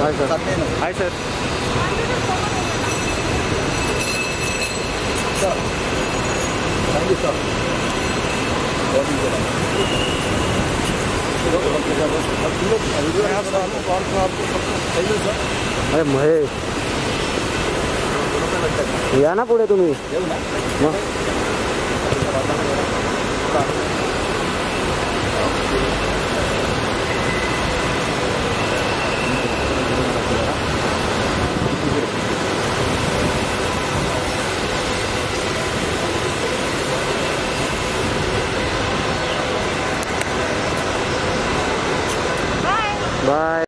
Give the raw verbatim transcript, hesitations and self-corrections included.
Hi, sir. Hi, sir. Sir. Thank you, sir. अरे महेश या ना पुढे तुम्ही Bye.